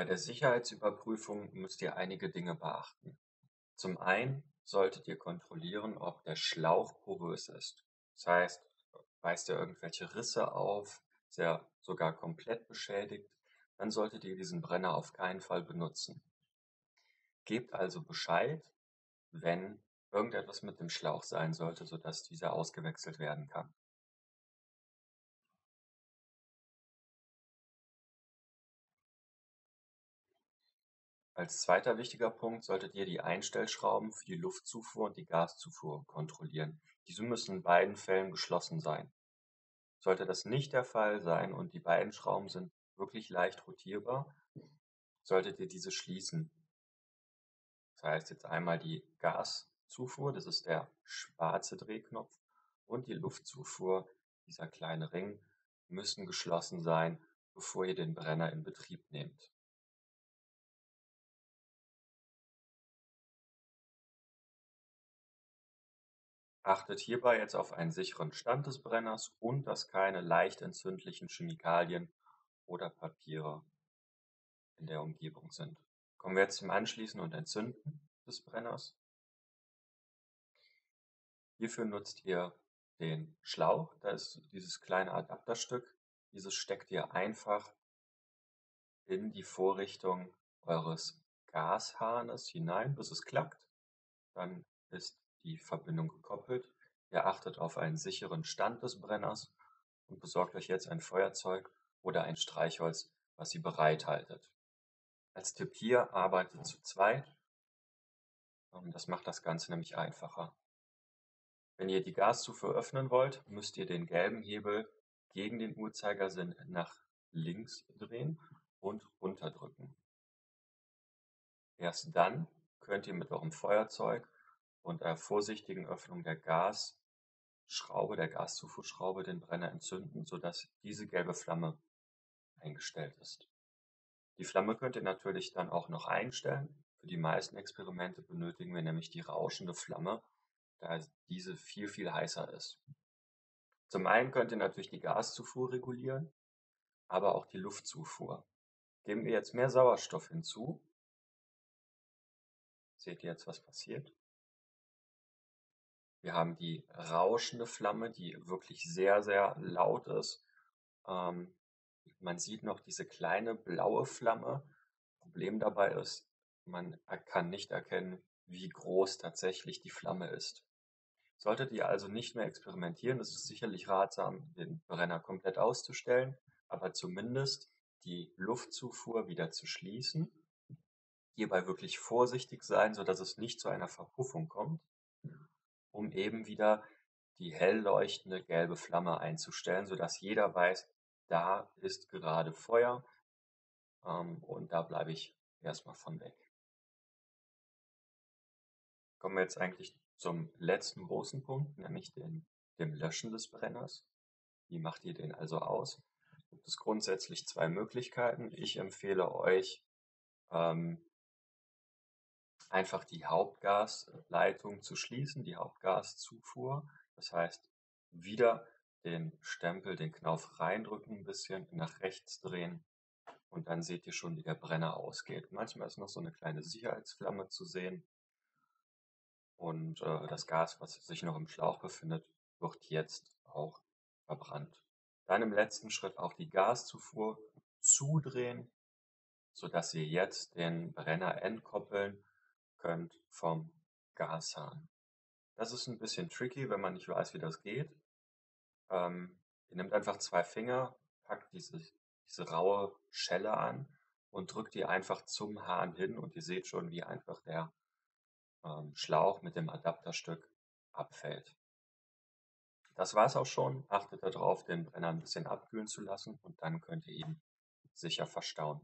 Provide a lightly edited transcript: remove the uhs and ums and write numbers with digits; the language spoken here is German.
Bei der Sicherheitsüberprüfung müsst ihr einige Dinge beachten. Zum einen solltet ihr kontrollieren, ob der Schlauch porös ist. Das heißt, weist er irgendwelche Risse auf, ist er sogar komplett beschädigt, dann solltet ihr diesen Brenner auf keinen Fall benutzen. Gebt also Bescheid, wenn irgendetwas mit dem Schlauch sein sollte, sodass dieser ausgewechselt werden kann. Als zweiter wichtiger Punkt solltet ihr die Einstellschrauben für die Luftzufuhr und die Gaszufuhr kontrollieren. Diese müssen in beiden Fällen geschlossen sein. Sollte das nicht der Fall sein und die beiden Schrauben sind wirklich leicht rotierbar, solltet ihr diese schließen. Das heißt jetzt einmal die Gaszufuhr, das ist der schwarze Drehknopf, und die Luftzufuhr, dieser kleine Ring, müssen geschlossen sein, bevor ihr den Brenner in Betrieb nehmt. Achtet hierbei jetzt auf einen sicheren Stand des Brenners und dass keine leicht entzündlichen Chemikalien oder Papiere in der Umgebung sind. Kommen wir jetzt zum Anschließen und Entzünden des Brenners. Hierfür nutzt ihr den Schlauch, da ist dieses kleine Adapterstück. Dieses steckt ihr einfach in die Vorrichtung eures Gashahnes hinein, bis es klackt. Dann ist die Verbindung gekoppelt. Ihr achtet auf einen sicheren Stand des Brenners und besorgt euch jetzt ein Feuerzeug oder ein Streichholz, was ihr bereithaltet. Als Tipp hier, arbeitet zu zweit. Das macht das Ganze nämlich einfacher. Wenn ihr die Gaszufuhr öffnen wollt, müsst ihr den gelben Hebel gegen den Uhrzeigersinn nach links drehen und runterdrücken. Erst dann könnt ihr mit eurem Feuerzeug und einer vorsichtigen Öffnung der Gasschraube, der Gaszufuhrschraube, den Brenner entzünden, sodass diese gelbe Flamme eingestellt ist. Die Flamme könnt ihr natürlich dann auch noch einstellen. Für die meisten Experimente benötigen wir nämlich die rauschende Flamme, da diese viel, viel heißer ist. Zum einen könnt ihr natürlich die Gaszufuhr regulieren, aber auch die Luftzufuhr. Geben wir jetzt mehr Sauerstoff hinzu. Seht ihr jetzt, was passiert? Wir haben die rauschende Flamme, die wirklich sehr, sehr laut ist. Man sieht noch diese kleine blaue Flamme. Problem dabei ist, man kann nicht erkennen, wie groß tatsächlich die Flamme ist. Solltet ihr also nicht mehr experimentieren, ist es sicherlich ratsam, den Brenner komplett auszustellen, aber zumindest die Luftzufuhr wieder zu schließen. Hierbei wirklich vorsichtig sein, sodass es nicht zu einer Verpuffung kommt, um eben wieder die hell leuchtende gelbe Flamme einzustellen, sodass jeder weiß, da ist gerade Feuer und da bleibe ich erstmal von weg. Kommen wir jetzt eigentlich zum letzten großen Punkt, nämlich dem Löschen des Brenners. Wie macht ihr den also aus? Gibt es grundsätzlich zwei Möglichkeiten. Ich empfehle euch, einfach die Hauptgasleitung zu schließen, die Hauptgaszufuhr. Das heißt, wieder den Stempel, den Knauf reindrücken, ein bisschen nach rechts drehen und dann seht ihr schon, wie der Brenner ausgeht. Manchmal ist noch so eine kleine Sicherheitsflamme zu sehen und das Gas, was sich noch im Schlauch befindet, wird jetzt auch verbrannt. Dann im letzten Schritt auch die Gaszufuhr zudrehen, sodass ihr jetzt den Brenner entkoppeln könnt vom Gashahn. Das ist ein bisschen tricky, wenn man nicht weiß, wie das geht. Ihr nehmt einfach zwei Finger, packt diese raue Schelle an und drückt die einfach zum Hahn hin und ihr seht schon, wie einfach der Schlauch mit dem Adapterstück abfällt. Das war es auch schon. Achtet darauf, den Brenner ein bisschen abkühlen zu lassen und dann könnt ihr ihn sicher verstauen.